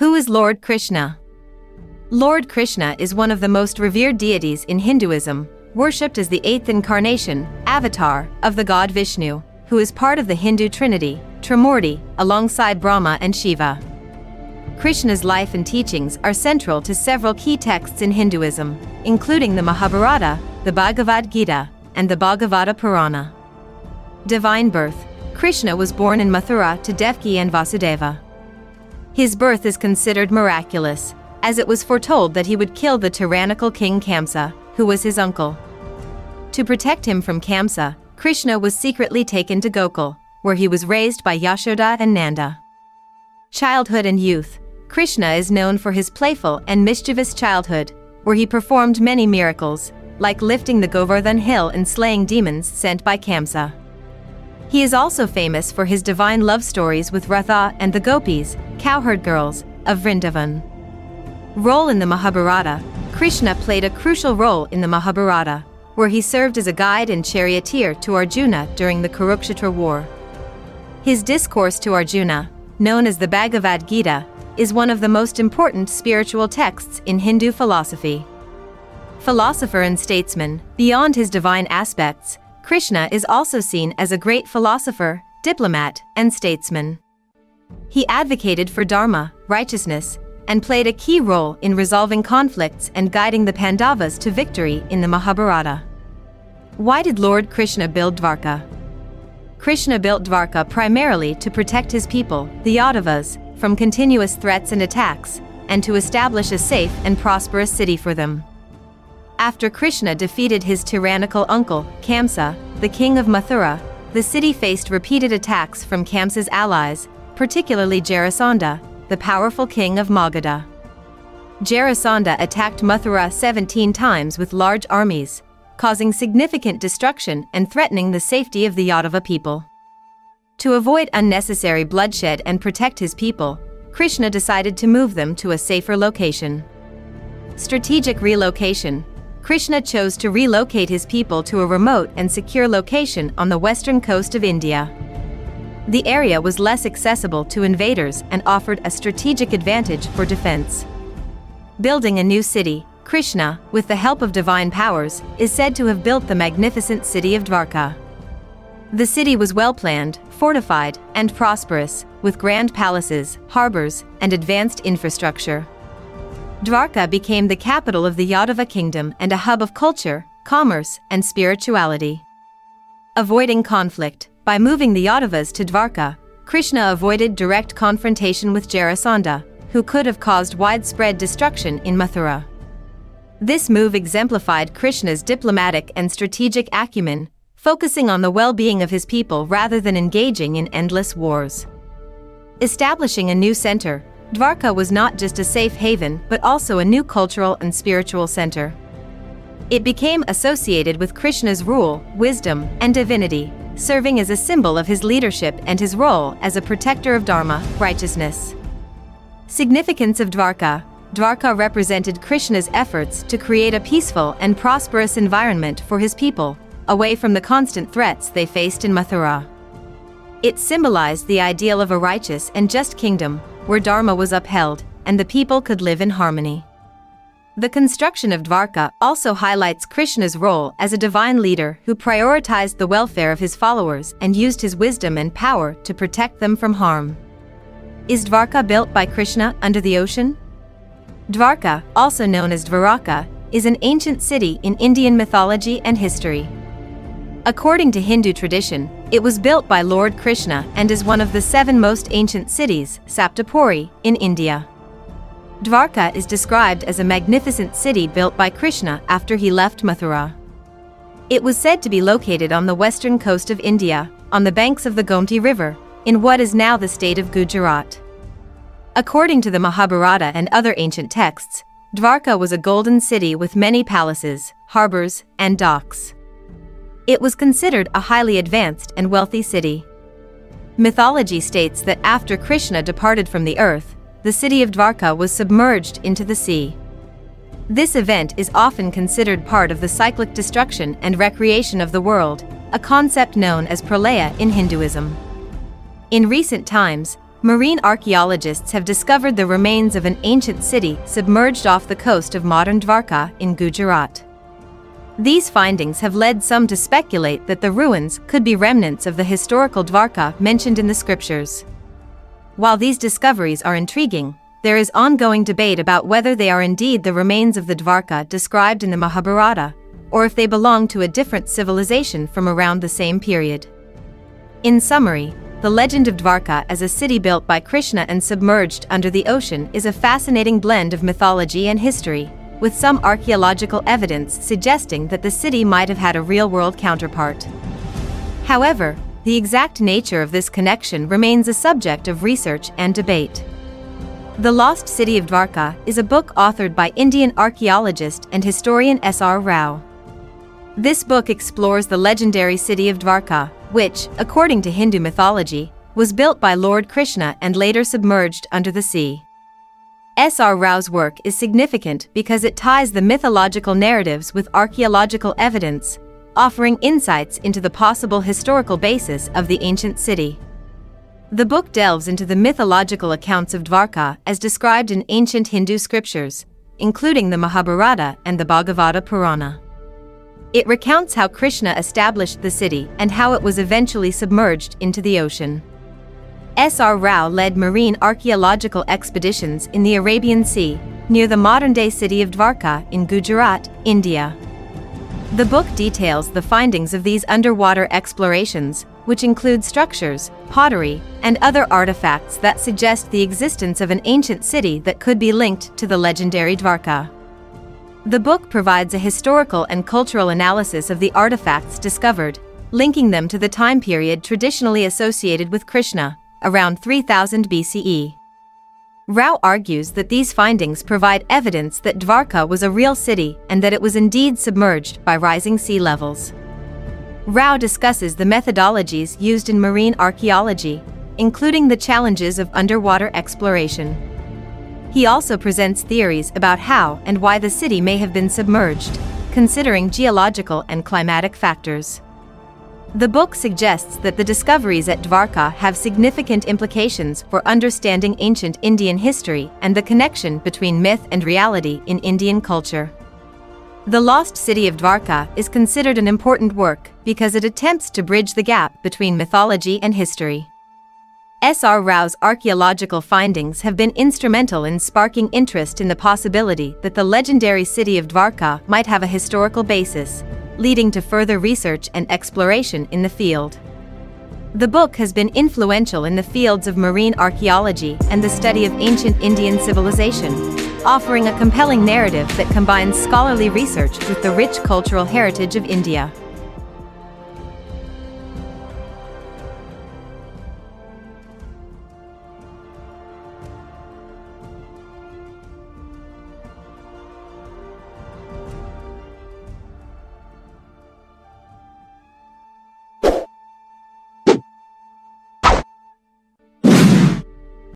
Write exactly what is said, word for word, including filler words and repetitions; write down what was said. Who is Lord Krishna? Lord Krishna is one of the most revered deities in Hinduism, worshipped as the eighth incarnation, avatar, of the god Vishnu, who is part of the Hindu trinity, Trimurti, alongside Brahma and Shiva. Krishna's life and teachings are central to several key texts in Hinduism, including the Mahabharata, the Bhagavad Gita, and the Bhagavata Purana. Divine birth. Krishna was born in Mathura to Devaki and Vasudeva. His birth is considered miraculous, as it was foretold that he would kill the tyrannical king Kamsa, who was his uncle. To protect him from Kamsa, Krishna was secretly taken to Gokul, where he was raised by Yashoda and Nanda. Childhood and youth. Krishna is known for his playful and mischievous childhood, where he performed many miracles, like lifting the Govardhan hill and slaying demons sent by Kamsa. He is also famous for his divine love stories with Radha and the Gopis, cowherd girls, of Vrindavan. Role in the Mahabharata. Krishna played a crucial role in the Mahabharata, where he served as a guide and charioteer to Arjuna during the Kurukshetra war. His discourse to Arjuna, known as the Bhagavad Gita, is one of the most important spiritual texts in Hindu philosophy. Philosopher and statesman. Beyond his divine aspects, Krishna is also seen as a great philosopher, diplomat, and statesman. He advocated for dharma, righteousness, and played a key role in resolving conflicts and guiding the Pandavas to victory in the Mahabharata. Why did Lord Krishna build Dwarka? Krishna built Dwarka primarily to protect his people, the Yadavas, from continuous threats and attacks, and to establish a safe and prosperous city for them. After Krishna defeated his tyrannical uncle, Kamsa, the king of Mathura, the city faced repeated attacks from Kamsa's allies, particularly Jarasandha, the powerful king of Magadha. Jarasandha attacked Mathura seventeen times with large armies, causing significant destruction and threatening the safety of the Yadava people. To avoid unnecessary bloodshed and protect his people, Krishna decided to move them to a safer location. Strategic relocation. Krishna chose to relocate his people to a remote and secure location on the western coast of India. The area was less accessible to invaders and offered a strategic advantage for defense. Building a new city. Krishna, with the help of divine powers, is said to have built the magnificent city of Dwarka. The city was well-planned, fortified, and prosperous, with grand palaces, harbors, and advanced infrastructure. Dwarka became the capital of the Yadava kingdom and a hub of culture, commerce, and spirituality. Avoiding conflict. By moving the Yadavas to Dwarka, Krishna avoided direct confrontation with Jarasandha, who could have caused widespread destruction in Mathura. This move exemplified Krishna's diplomatic and strategic acumen, focusing on the well-being of his people rather than engaging in endless wars. Establishing a new center, Dwarka was not just a safe haven but also a new cultural and spiritual center. It became associated with Krishna's rule, wisdom, and divinity, serving as a symbol of his leadership and his role as a protector of dharma, righteousness. Significance of Dwarka. Dwarka represented Krishna's efforts to create a peaceful and prosperous environment for his people, away from the constant threats they faced in Mathura. It symbolized the ideal of a righteous and just kingdom, where dharma was upheld, and the people could live in harmony. The construction of Dwarka also highlights Krishna's role as a divine leader who prioritized the welfare of his followers and used his wisdom and power to protect them from harm. Is Dwarka built by Krishna under the ocean? Dwarka, also known as Dvaraka, is an ancient city in Indian mythology and history. According to Hindu tradition, it was built by Lord Krishna and is one of the seven most ancient cities, Saptapuri, in India. Dwarka is described as a magnificent city built by Krishna after he left Mathura. It was said to be located on the western coast of India, on the banks of the Gomti River, in what is now the state of Gujarat. According to the Mahabharata and other ancient texts, Dwarka was a golden city with many palaces, harbors, and docks. It was considered a highly advanced and wealthy city. Mythology states that after Krishna departed from the earth, the city of Dwarka was submerged into the sea. This event is often considered part of the cyclic destruction and recreation of the world, a concept known as Pralaya in Hinduism. In recent times, Marine archaeologists have discovered the remains of an ancient city submerged off the coast of modern Dwarka in Gujarat. These findings have led some to speculate that the ruins could be remnants of the historical Dwarka mentioned in the scriptures. While these discoveries are intriguing, there is ongoing debate about whether they are indeed the remains of the Dwarka described in the Mahabharata, or if they belong to a different civilization from around the same period. In summary, the legend of Dwarka as a city built by Krishna and submerged under the ocean is a fascinating blend of mythology and history, with some archaeological evidence suggesting that the city might have had a real-world counterpart. However, the exact nature of this connection remains a subject of research and debate. The Lost City of Dwarka is a book authored by Indian archaeologist and historian S R Rao. This book explores the legendary city of Dwarka, which, according to Hindu mythology, was built by Lord Krishna and later submerged under the sea. S R Rao's work is significant because it ties the mythological narratives with archaeological evidence, offering insights into the possible historical basis of the ancient city. The book delves into the mythological accounts of Dwarka as described in ancient Hindu scriptures, including the Mahabharata and the Bhagavata Purana. It recounts how Krishna established the city and how it was eventually submerged into the ocean. S R Rao led marine archaeological expeditions in the Arabian Sea, near the modern-day city of Dwarka in Gujarat, India. The book details the findings of these underwater explorations, which include structures, pottery, and other artifacts that suggest the existence of an ancient city that could be linked to the legendary Dwarka. The book provides a historical and cultural analysis of the artifacts discovered, linking them to the time period traditionally associated with Krishna, around three thousand B C E. Rao argues that these findings provide evidence that Dwarka was a real city and that it was indeed submerged by rising sea levels. Rao discusses the methodologies used in marine archaeology, including the challenges of underwater exploration. He also presents theories about how and why the city may have been submerged, considering geological and climatic factors. The book suggests that the discoveries at Dwarka have significant implications for understanding ancient Indian history and the connection between myth and reality in Indian culture. The Lost City of Dwarka is considered an important work because it attempts to bridge the gap between mythology and history. S R Rao's archaeological findings have been instrumental in sparking interest in the possibility that the legendary city of Dwarka might have a historical basis, leading to further research and exploration in the field. The book has been influential in the fields of marine archaeology and the study of ancient Indian civilization, offering a compelling narrative that combines scholarly research with the rich cultural heritage of India.